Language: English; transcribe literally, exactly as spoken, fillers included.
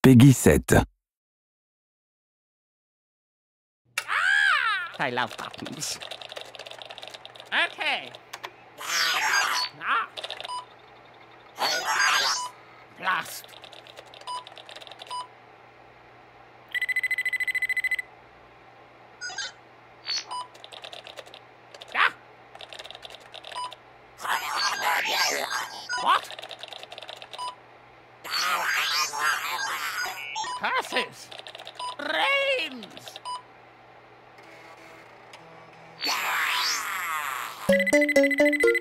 Peggy sept. Ah! I love buttons. Okay. Ah. Blast. Ah. What? Curses! Brains! Yeah.